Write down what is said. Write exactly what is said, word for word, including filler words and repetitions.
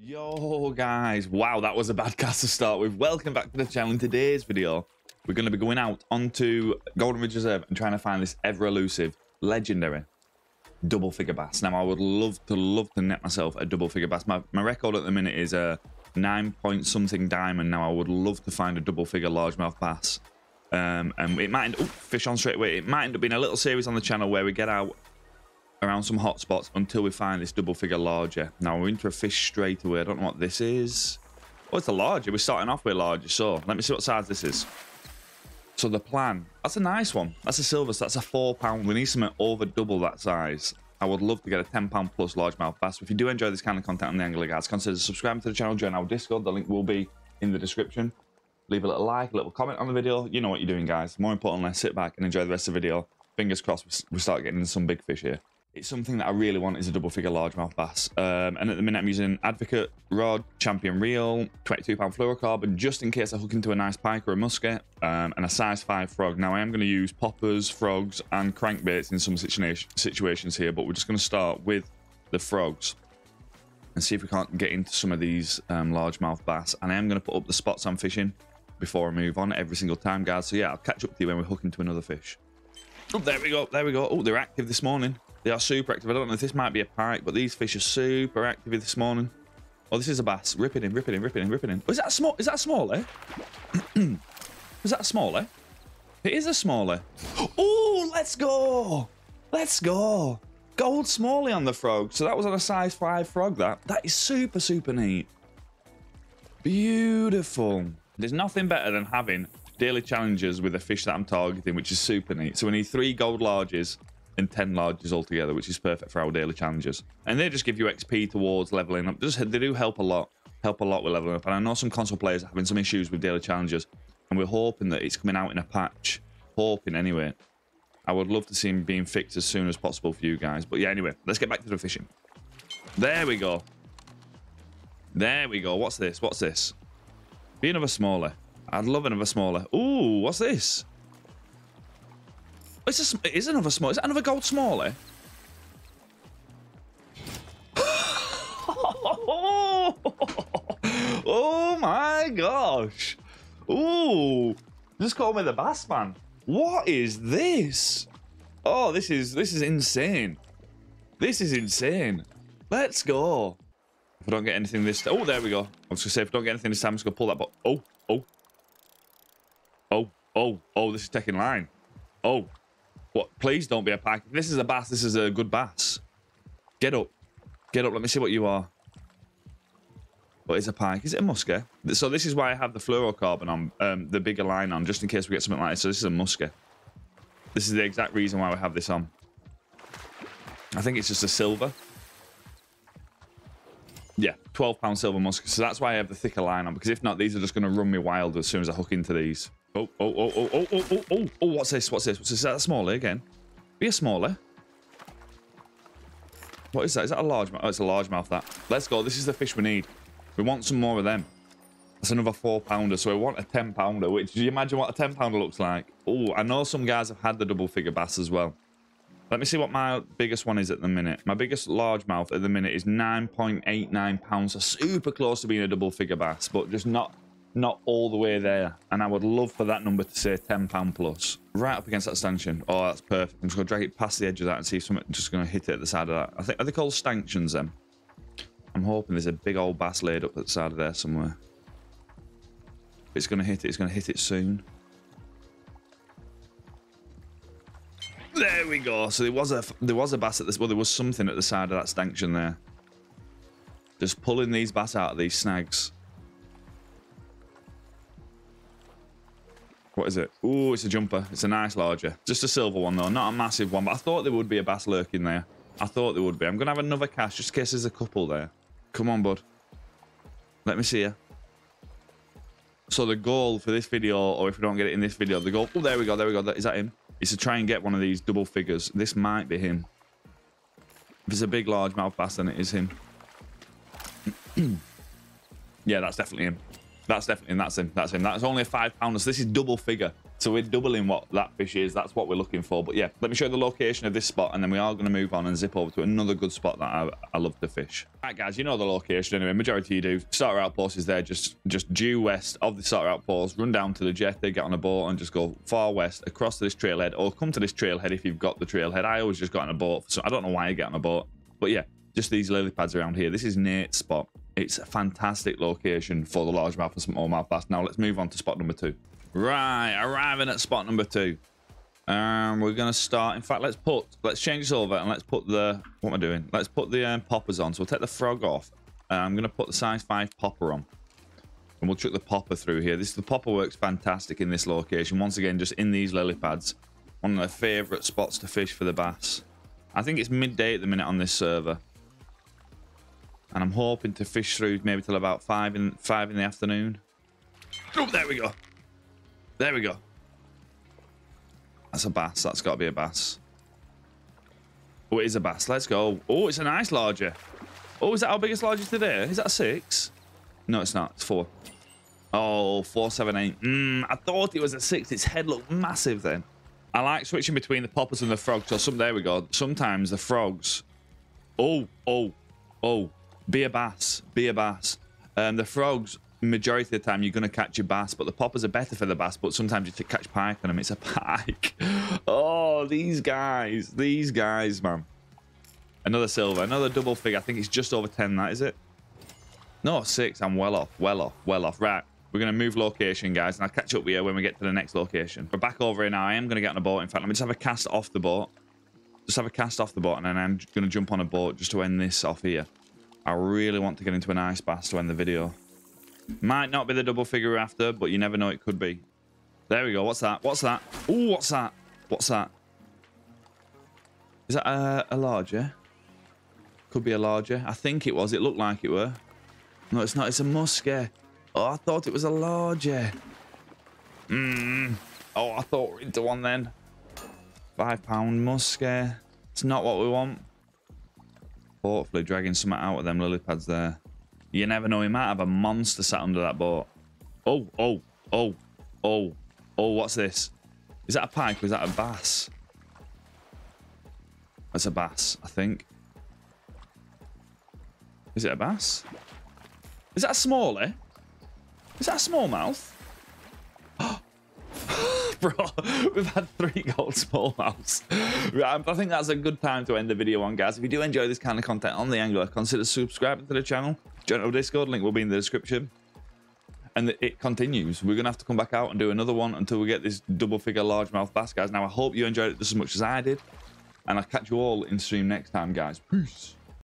Yo guys, wow, that was a bad cast to start with. Welcome back to the channel. In today's video we're going to be going out onto Golden Ridge Reserve and trying to find this ever elusive legendary double figure bass. Now I would love to love to net myself a double figure bass. My, my record at the minute is a nine point something diamond. Now I would love to find a double figure largemouth bass, um and it might end, ooh, fish on straight away. It might end up being a little series on the channel where we get out around some hot spots until we find this double figure larger. Now we're into a fish straight away. I don't know what this is. Oh, it's a larger. We're starting off with a larger, so let me see what size this is. So the plan, that's a nice one. That's a silver, so that's a four pound. We need something over double that size. I would love to get a ten pound plus largemouth bass. If you do enjoy this kind of content on the Angler Guys, consider subscribing to the channel, join our Discord. The link will be in the description. Leave a little like, a little comment on the video. You know what you're doing, guys. More importantly, sit back and enjoy the rest of the video. Fingers crossed we start getting some big fish here. It's something that I really want is a double figure largemouth bass. Um, and at the minute I'm using Advocate Rod, Champion Reel, twenty-two pound fluorocarbon, just in case I hook into a nice pike or a musket, um, and a size five frog. Now I am going to use poppers, frogs and crankbaits in some situ situations here, but we're just going to start with the frogs and see if we can't get into some of these um, largemouth bass. And I am going to put up the spots I'm fishing before I move on every single time, guys. So yeah, I'll catch up to you when we hook into another fish. Oh, there we go, there we go. Oh, they're active this morning. They are super active. I don't know if this might be a pike, but these fish are super active this morning. Oh, this is a bass. Rip it in, rip it in, rip it in, rip it in. Oh, is that a small? Is that a smaller? Is that a smaller? It is a smaller. Oh, let's go. Let's go. Gold smallie on the frog. So that was on a size five frog, that. That is super, super neat. Beautiful. There's nothing better than having daily challenges with a fish that I'm targeting, which is super neat. So we need three gold larges and ten larges altogether, which is perfect for our daily challenges. And they just give you X P towards leveling up. Just, they do help a lot, help a lot with leveling up. And I know some console players are having some issues with daily challenges, and we're hoping that it's coming out in a patch. Hoping, anyway. I would love to see him being fixed as soon as possible for you guys. But yeah, anyway, let's get back to the fishing. There we go. There we go. What's this? What's this? Be another smaller. I'd love another smaller. Ooh, what's this? It's a, it is another small. Is that another gold smallie? Oh my gosh. Ooh. Just call me the bass man. What is this? Oh, this is this is insane. This is insane. Let's go. If I don't get anything this time. Oh, there we go. I was gonna say if I don't get anything this time, I'm just gonna pull that but oh, oh. Oh, oh, oh, this is taking line. Oh. What? Please don't be a pike. This is a bass. This is a good bass. Get up. Get up. Let me see what you are. What is a pike? Is it a musket? So this is why I have the fluorocarbon on, um, the bigger line on, just in case we get something like this. So this is a musket. This is the exact reason why we have this on. I think it's just a silver. Yeah, twelve pound silver musket. So that's why I have the thicker line on, because if not, these are just going to run me wild as soon as I hook into these. Oh, oh, oh, oh, oh, oh, oh, oh, oh, what's this? What's this? What's this? Is that a smallie again? Be a smallie. What is that? Is that a largemouth? Oh, it's a largemouth, that. Let's go. This is the fish we need. We want some more of them. That's another four pounder. So we want a ten pounder, which, do you imagine what a ten pounder looks like? Oh, I know some guys have had the double figure bass as well. Let me see what my biggest one is at the minute. My biggest largemouth at the minute is nine point eight nine pounds. So super close to being a double figure bass, but just not... not all the way there, and I would love for that number to say ten pound plus. Right up against that stanchion. Oh, that's perfect. I'm just gonna drag it past the edge of that and see if something just gonna hit it at the side of that. I think, are they called stanchions then? I'm hoping there's a big old bass laid up at the side of there somewhere. If it's gonna hit it, it's gonna hit it soon. There we go. So there was a there was a bass at this. Well, there was something at the side of that stanchion there. Just pulling these bass out of these snags. What is it? Oh, it's a jumper. It's a nice larger. Just a silver one, though. Not a massive one, but I thought there would be a bass lurking there. I thought there would be. I'm going to have another cast just in case there's a couple there. Come on, bud. Let me see you. So the goal for this video, or if we don't get it in this video, the goal... Oh, there we go. There we go. Is that him? It's to try and get one of these double figures. This might be him. If it's a big largemouth bass, then it is him. Yeah, that's definitely him. That's definitely, and that's him, that's him. That's only a five pounder, so this is double figure. So we're doubling what that fish is. That's what we're looking for. But yeah, let me show you the location of this spot, and then we are going to move on and zip over to another good spot that I, I love to fish. All right, guys, you know the location anyway. Majority you do. Starter outpost is there, just just due west of the starter outpost. Run down to the jetty, get on a boat, and just go far west across to this trailhead, or come to this trailhead if you've got the trailhead. I always just got on a boat, so I don't know why I get on a boat. But yeah, just these lily pads around here. This is Nate's spot. It's a fantastic location for the largemouth and smallmouth bass. Now let's move on to spot number two. Right, arriving at spot number two. Um, we're gonna start. In fact, let's put, let's change this over and let's put the. What am I doing? Let's put the um, poppers on. So we'll take the frog off. Uh, I'm gonna put the size five popper on, and we'll chuck the popper through here. This the popper works fantastic in this location. Once again, just in these lily pads, one of my favourite spots to fish for the bass. I think it's midday at the minute on this server, and I'm hoping to fish through maybe till about five in five in the afternoon. Oh, there we go. There we go. That's a bass. That's got to be a bass. Oh, it is a bass. Let's go. Oh, it's a nice larger. Oh, is that our biggest larger today? Is that a six? No, it's not. It's four. Oh, four, seven, eight. Mm, I thought it was a six. Its head looked massive then. I like switching between the poppers and the frogs. So some, there we go. Sometimes the frogs. Oh, oh, oh. Be a bass. Be a bass. Um, the frogs... majority of the time you're going to catch your bass, but the poppers are better for the bass, but sometimes you catch pike on them. It's a pike. Oh, these guys, these guys, man. Another silver, another double figure. I think it's just over ten, that is it? No, six. I'm well off, well off, well off. Right, we're going to move location, guys, and I'll catch up with you when we get to the next location. We're back over here now. I am going to get on a boat. In fact, let me just have a cast off the boat. Just have a cast off the boat, and then I'm going to jump on a boat just to end this off here. I really want to get into a nice bass to end the video. Might not be the double figure after, but you never know, it could be. There we go. What's that? What's that? Oh, what's that? What's that? Is that a, a larger? Could be a larger. I think it was. It looked like it were. No, it's not. It's a muskie. Oh, I thought it was a larger. Mm. Oh, I thought we were into one then. Five pound muskie. It's not what we want. Hopefully dragging something out of them lily pads there. You never know, he might have a monster sat under that boat. Oh, oh, oh, oh, oh, what's this? Is that a pike or is that a bass? That's a bass, I think. Is it a bass? Is that a smallie? Is that a smallmouth? Bro, we've had three gold smallmouths. Right, I think that's a good time to end the video on, guys. If you do enjoy this kind of content on The Angler, consider subscribing to the channel. Join our Discord, link will be in the description. And it continues. We're going to have to come back out and do another one until we get this double figure largemouth bass, guys. Now, I hope you enjoyed it just as much as I did. And I'll catch you all in stream next time, guys. Peace.